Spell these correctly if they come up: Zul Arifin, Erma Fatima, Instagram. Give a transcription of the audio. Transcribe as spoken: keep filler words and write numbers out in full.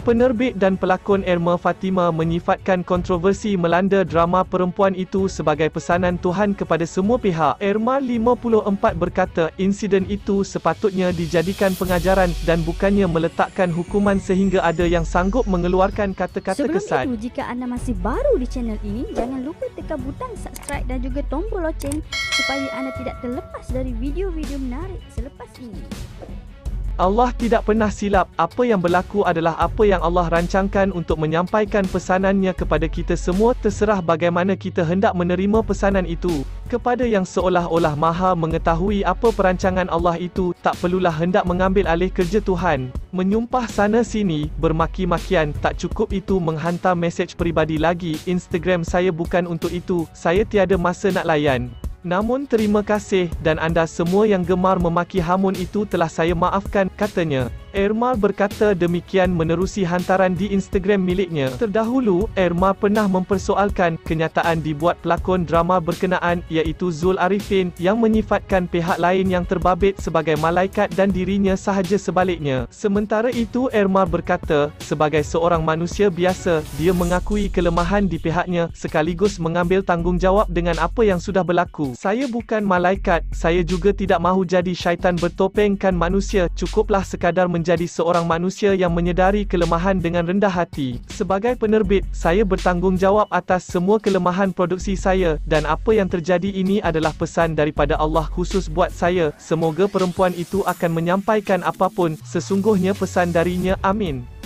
Penerbit dan pelakon Erma Fatima menyifatkan kontroversi melanda drama perempuan itu sebagai pesanan Tuhan kepada semua pihak. Erma lima puluh empat berkata insiden itu sepatutnya dijadikan pengajaran dan bukannya meletakkan hukuman sehingga ada yang sanggup mengeluarkan kata-kata kesan. Sebelum itu, jika anda masih baru di channel ini, jangan lupa tekan butang subscribe dan juga tombol loceng supaya anda tidak terlepas dari video-video menarik selepas ini. Allah tidak pernah silap. Apa yang berlaku adalah apa yang Allah rancangkan untuk menyampaikan pesanannya kepada kita semua, terserah bagaimana kita hendak menerima pesanan itu. Kepada yang seolah-olah maha mengetahui apa perancangan Allah itu, tak perlulah hendak mengambil alih kerja Tuhan. Menyumpah sana-sini, bermaki-makian, tak cukup itu menghantar mesej peribadi lagi. Instagram saya bukan untuk itu, saya tiada masa nak layan. Namun terima kasih dan anda semua yang gemar memaki hamun itu telah saya maafkan, katanya. Erma berkata demikian menerusi hantaran di Instagram miliknya. Terdahulu, Erma pernah mempersoalkan kenyataan dibuat pelakon drama berkenaan iaitu Zul Arifin yang menyifatkan pihak lain yang terbabit sebagai malaikat dan dirinya sahaja sebaliknya. Sementara itu, Erma berkata, sebagai seorang manusia biasa, dia mengakui kelemahan di pihaknya sekaligus mengambil tanggungjawab dengan apa yang sudah berlaku. Saya bukan malaikat, saya juga tidak mahu jadi syaitan bertopengkan manusia, cukuplah sekadar menjelaskan menjadi seorang manusia yang menyedari kelemahan dengan rendah hati. Sebagai penerbit, saya bertanggungjawab atas semua kelemahan produksi saya dan apa yang terjadi ini adalah pesan daripada Allah khusus buat saya. Semoga perempuan itu akan menyampaikan apapun sesungguhnya pesan darinya. Amin.